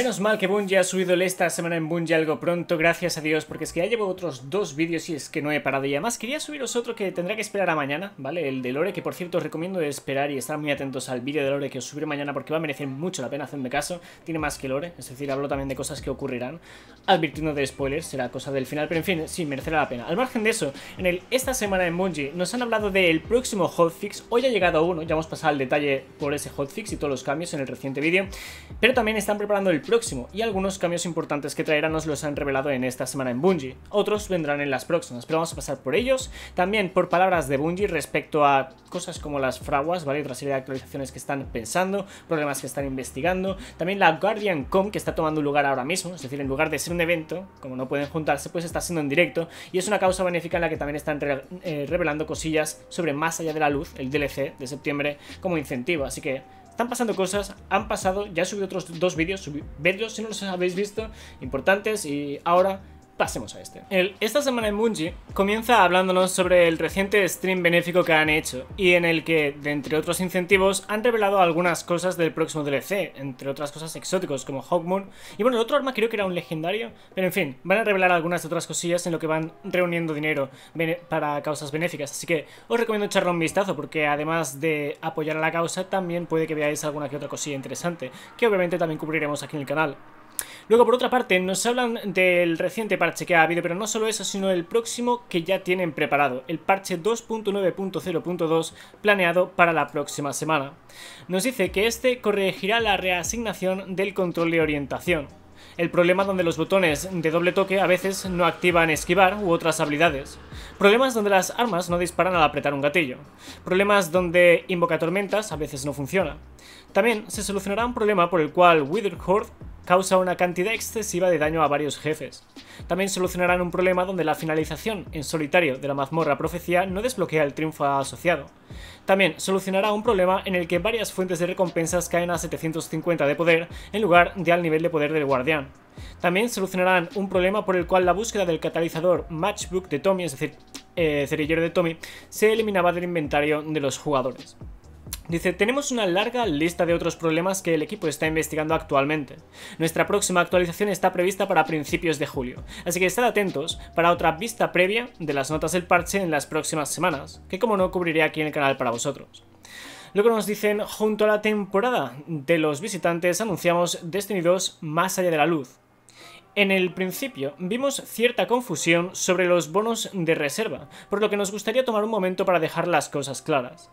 Menos mal que Bungie ha subido esta semana en Bungie algo pronto, gracias a Dios, porque es que ya llevo otros dos vídeos y es que no he parado. Y además quería subiros otro que tendrá que esperar a mañana, ¿vale? El de Lore, que por cierto os recomiendo esperar y estar muy atentos al vídeo de Lore que os subiré mañana, porque va a merecer mucho la pena, hacerme caso. Tiene más que Lore, es decir, hablo también de cosas que ocurrirán, advirtiendo de spoilers, será cosa del final, pero en fin, sí, merecerá la pena. Al margen de eso, en el esta semana en Bungie nos han hablado del próximo hotfix. Hoy ha llegado uno, ya hemos pasado al detalle por ese hotfix y todos los cambios en el reciente vídeo, pero también están preparando el próximo y algunos cambios importantes que traerán nos los han revelado en esta semana en Bungie. Otros vendrán en las próximas, pero vamos a pasar por ellos. También por palabras de Bungie respecto a cosas como las fraguas, ¿vale? Otra serie de actualizaciones que están pensando, problemas que están investigando. También la Guardian Con, que está tomando lugar ahora mismo, es decir, en lugar de ser un evento, como no pueden juntarse, pues está siendo en directo y es una causa benéfica en la que también están revelando cosillas sobre Más Allá de la Luz, el DLC de septiembre, como incentivo. Así que están pasando cosas, han pasado, ya he subido otros dos vídeos, vedlos si no los habéis visto, importantes, y ahora pasemos a este. Esta semana en Bungie comienza hablándonos sobre el reciente stream benéfico que han hecho y en el que, de entre otros incentivos, han revelado algunas cosas del próximo DLC, entre otras cosas exóticos como Hawkmoon y bueno, el otro arma creo que era un legendario, pero en fin, van a revelar algunas otras cosillas en lo que van reuniendo dinero para causas benéficas, así que os recomiendo echarle un vistazo porque además de apoyar a la causa también puede que veáis alguna que otra cosilla interesante, que obviamente también cubriremos aquí en el canal. Luego, por otra parte, nos hablan del reciente parche que ha habido, pero no solo eso, sino el próximo que ya tienen preparado, el parche 2.9.0.2 planeado para la próxima semana. Nos dice que este corregirá la reasignación del control de orientación, el problema donde los botones de doble toque a veces no activan esquivar u otras habilidades, problemas donde las armas no disparan al apretar un gatillo, problemas donde invoca tormentas a veces no funciona. También se solucionará un problema por el cual Witherhorn causa una cantidad excesiva de daño a varios jefes. También solucionarán un problema donde la finalización en solitario de la mazmorra Profecía no desbloquea el triunfo asociado. También solucionará un problema en el que varias fuentes de recompensas caen a 750 de poder en lugar de al nivel de poder del guardián. También solucionarán un problema por el cual la búsqueda del catalizador Matchbook de Tommy, es decir, Cerillero de Tommy, se eliminaba del inventario de los jugadores. Dice, tenemos una larga lista de otros problemas que el equipo está investigando actualmente. Nuestra próxima actualización está prevista para principios de julio, así que estad atentos para otra vista previa de las notas del parche en las próximas semanas, que como no cubriré aquí en el canal para vosotros. Luego nos dicen, junto a la temporada de los visitantes anunciamos Destiny 2 Más Allá de la Luz. En el principio vimos cierta confusión sobre los bonos de reserva, por lo que nos gustaría tomar un momento para dejar las cosas claras.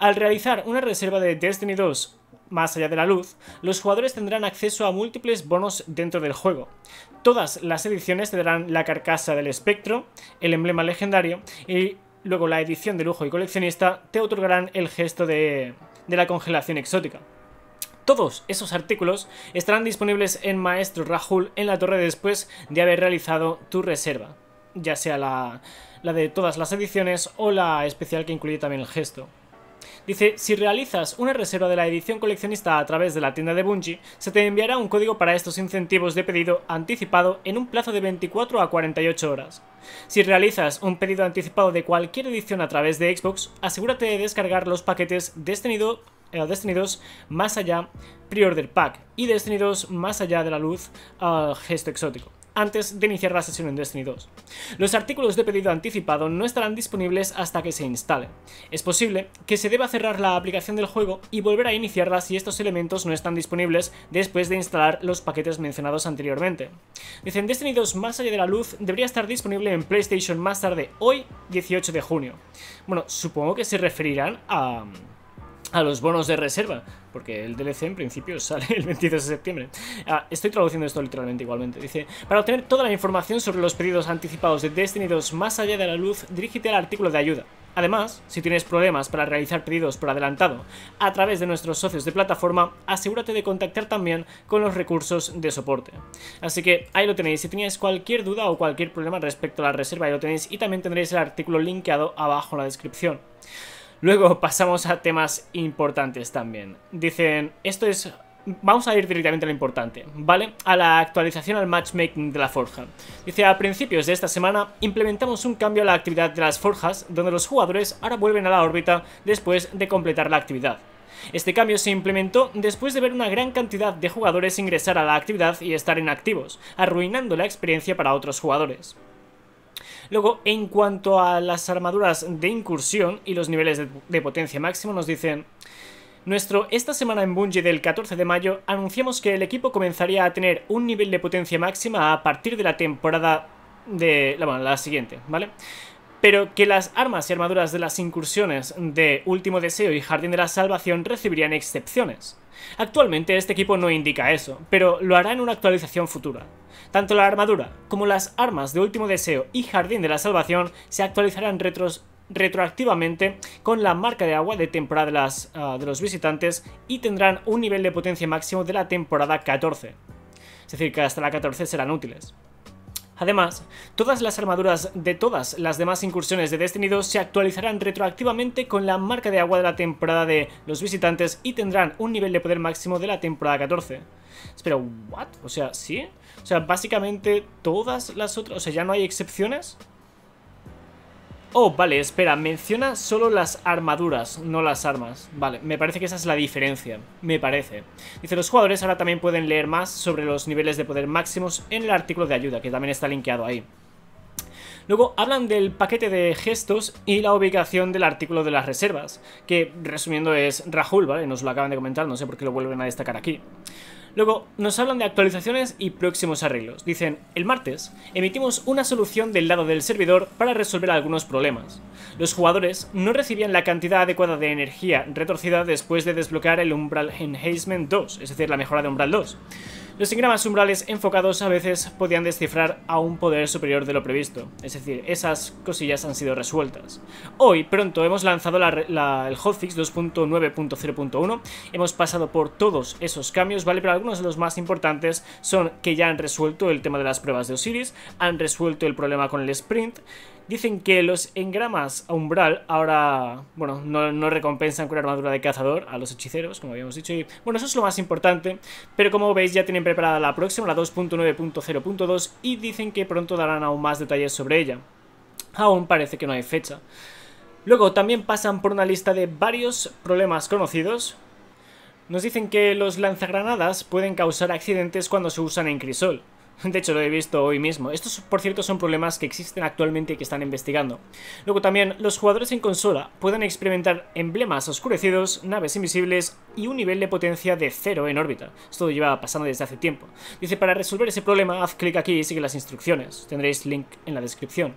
Al realizar una reserva de Destiny 2 Más Allá de la Luz, los jugadores tendrán acceso a múltiples bonos dentro del juego. Todas las ediciones te darán la carcasa del espectro, el emblema legendario y luego la edición de lujo y coleccionista te otorgarán el gesto de la congelación exótica. Todos esos artículos estarán disponibles en Maestro Rahul en la torre después de haber realizado tu reserva, ya sea la de todas las ediciones o la especial que incluye también el gesto. Dice, si realizas una reserva de la edición coleccionista a través de la tienda de Bungie, se te enviará un código para estos incentivos de pedido anticipado en un plazo de 24 a 48 horas. Si realizas un pedido anticipado de cualquier edición a través de Xbox, asegúrate de descargar los paquetes Destiny 2 Más Allá Pre-Order Pack y Destiny 2 Más Allá de la Luz Gesto Exótico antes de iniciar la sesión en Destiny 2. Los artículos de pedido anticipado no estarán disponibles hasta que se instale. Es posible que se deba cerrar la aplicación del juego y volver a iniciarla si estos elementos no están disponibles después de instalar los paquetes mencionados anteriormente. Dicen, Destiny 2 Más Allá de la Luz debería estar disponible en PlayStation más tarde hoy, 18 de junio. Bueno, supongo que se referirán a los bonos de reserva, porque el DLC en principio sale el 22 de septiembre. Estoy traduciendo esto literalmente igualmente. Dice, para obtener toda la información sobre los pedidos anticipados de Destiny 2 Más Allá de la Luz, dirígete al artículo de ayuda. Además, si tienes problemas para realizar pedidos por adelantado a través de nuestros socios de plataforma, asegúrate de contactar también con los recursos de soporte. Así que ahí lo tenéis, si teníais cualquier duda o cualquier problema respecto a la reserva, ahí lo tenéis y también tendréis el artículo linkeado abajo en la descripción. Luego pasamos a temas importantes también. Dicen, esto es... Vamos a ir directamente a lo importante, ¿vale? A la actualización al matchmaking de la forja. Dice, a principios de esta semana implementamos un cambio a la actividad de las forjas, donde los jugadores ahora vuelven a la órbita después de completar la actividad. Este cambio se implementó después de ver una gran cantidad de jugadores ingresar a la actividad y estar inactivos, arruinando la experiencia para otros jugadores. Luego, en cuanto a las armaduras de incursión y los niveles de potencia máximo, nos dicen: esta semana en Bungie del 14 de mayo anunciamos que el equipo comenzaría a tener un nivel de potencia máxima a partir de la temporada de... la siguiente, ¿vale? Pero que las armas y armaduras de las incursiones de Último Deseo y Jardín de la Salvación recibirían excepciones. Actualmente este equipo no indica eso, pero lo hará en una actualización futura. Tanto la armadura como las armas de Último Deseo y Jardín de la Salvación se actualizarán retroactivamente con la marca de agua de temporada de los visitantes y tendrán un nivel de potencia máximo de la temporada 14. Es decir, que hasta la 14 serán útiles. Además, todas las armaduras de todas las demás incursiones de Destiny 2 se actualizarán retroactivamente con la marca de agua de la temporada de los visitantes y tendrán un nivel de poder máximo de la temporada 14. Espera, ¿what? O sea, ¿sí? O sea, básicamente todas las otras... O sea, ¿ya no hay excepciones? Oh, vale, espera, menciona solo las armaduras, no las armas. Vale, me parece que esa es la diferencia, me parece. Dice, los jugadores ahora también pueden leer más sobre los niveles de poder máximos en el artículo de ayuda, que también está linkeado ahí. Luego hablan del paquete de gestos y la ubicación del artículo de las reservas, que resumiendo es Rahul, ¿vale? Nos lo acaban de comentar, no sé por qué lo vuelven a destacar aquí. Luego nos hablan de actualizaciones y próximos arreglos. Dicen, el martes emitimos una solución del lado del servidor para resolver algunos problemas. Los jugadores no recibían la cantidad adecuada de energía retorcida después de desbloquear el Umbral Enhancement 2, es decir, la mejora de Umbral 2. Los engramas umbrales enfocados a veces podían descifrar a un poder superior de lo previsto, es decir, esas cosillas han sido resueltas. Hoy, pronto, hemos lanzado el hotfix 2.9.0.1, hemos pasado por todos esos cambios, ¿vale? Pero algunos de los más importantes son que ya han resuelto el tema de las pruebas de Osiris, han resuelto el problema con el sprint, dicen que los engramas a umbral ahora, no recompensan con armadura de cazador a los hechiceros, como habíamos dicho, y bueno, eso es lo más importante, pero como veis ya tienen preparada la próxima, la 2.9.0.2, y dicen que pronto darán aún más detalles sobre ella. Aún parece que no hay fecha. Luego también pasan por una lista de varios problemas conocidos. Nos dicen que los lanzagranadas pueden causar accidentes cuando se usan en Crisol. De hecho, lo he visto hoy mismo. Estos, por cierto, son problemas que existen actualmente y que están investigando. Luego también, los jugadores en consola pueden experimentar emblemas oscurecidos, naves invisibles y un nivel de potencia de 0 en órbita. Esto lleva pasando desde hace tiempo. Dice, para resolver ese problema, haz clic aquí y sigue las instrucciones. Tendréis link en la descripción.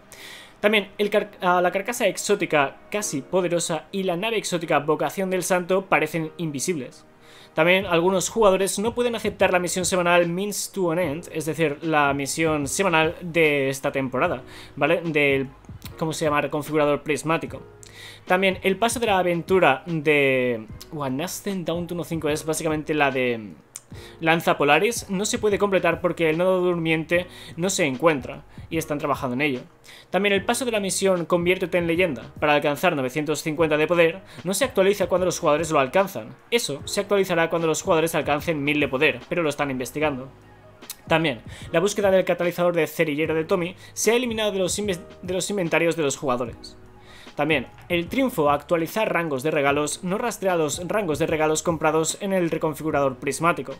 También la carcasa exótica casi poderosa y la nave exótica Vocación del Santo parecen invisibles. También algunos jugadores no pueden aceptar la misión semanal Means to an End, es decir, la misión semanal de esta temporada, ¿vale? Del, ¿cómo se llama? Reconfigurador Prismático. También el paso de la aventura de One Ascent Down 1.5 es básicamente la de Lanza Polaris, no se puede completar porque el nodo durmiente no se encuentra y están trabajando en ello. También el paso de la misión Conviértete en Leyenda para alcanzar 950 de poder no se actualiza cuando los jugadores lo alcanzan. Eso se actualizará cuando los jugadores alcancen 1000 de poder, pero lo están investigando. También, la búsqueda del catalizador de Cerillero de Tommy se ha eliminado de los inventarios de los jugadores. También, el triunfo a actualizar rangos de regalos no rastrea los rangos de regalos comprados en el reconfigurador prismático.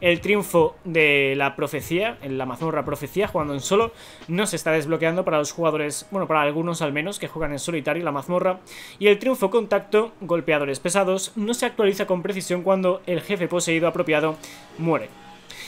El triunfo de la profecía, en la mazmorra profecía, jugando en solo, no se está desbloqueando para los jugadores, para algunos al menos, que juegan en solitario la mazmorra. Y el triunfo contacto, golpeadores pesados, no se actualiza con precisión cuando el jefe poseído apropiado muere.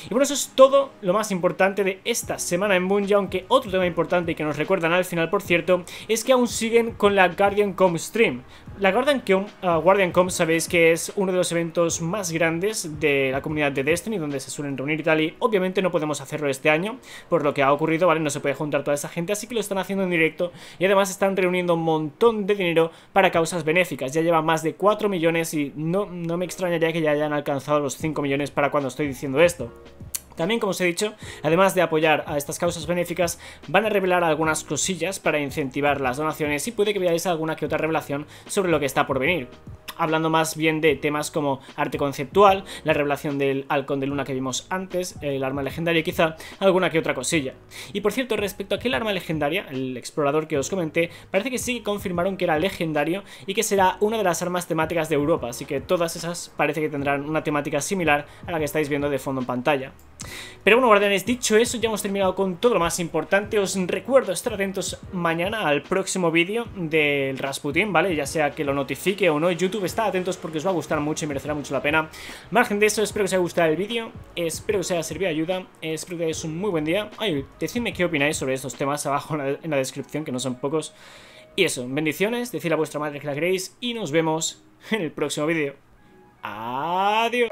Y bueno, eso es todo lo más importante de esta semana en Bungie, aunque otro tema importante y que nos recuerdan al final, por cierto, es que aún siguen con la Guardian Con Stream. La Guardian Con, sabéis que es uno de los eventos más grandes de la comunidad de Destiny, donde se suelen reunir y tal, y obviamente no podemos hacerlo este año, por lo que ha ocurrido, ¿vale? No se puede juntar toda esa gente, así que lo están haciendo en directo, y además están reuniendo un montón de dinero para causas benéficas. Ya lleva más de 4 millones y no me extrañaría que ya hayan alcanzado los 5 millones para cuando estoy diciendo esto. También, como os he dicho, además de apoyar a estas causas benéficas, van a revelar algunas cosillas para incentivar las donaciones y puede que veáis alguna que otra revelación sobre lo que está por venir. hablando más bien de temas como arte conceptual, la revelación del Halcón de Luna que vimos antes, el arma legendaria y quizá alguna que otra cosilla. Y por cierto, respecto a aquel arma legendaria, el explorador que os comenté, parece que sí que confirmaron que era legendario y que será una de las armas temáticas de Europa, así que todas esas parece que tendrán una temática similar a la que estáis viendo de fondo en pantalla. Pero bueno, guardianes, dicho eso, ya hemos terminado con todo lo más importante. Os recuerdo estar atentos mañana al próximo vídeo del Rasputín, ¿vale? Ya sea que lo notifique o no YouTube, estad atentos porque os va a gustar mucho y merecerá mucho la pena. Margen de eso, espero que os haya gustado el vídeo, espero que os haya servido de ayuda, espero que hayáis un muy buen día. Ay, decidme qué opináis sobre estos temas abajo en la descripción, que no son pocos. Y eso, bendiciones, decid a vuestra madre que la queréis y nos vemos en el próximo vídeo. Adiós.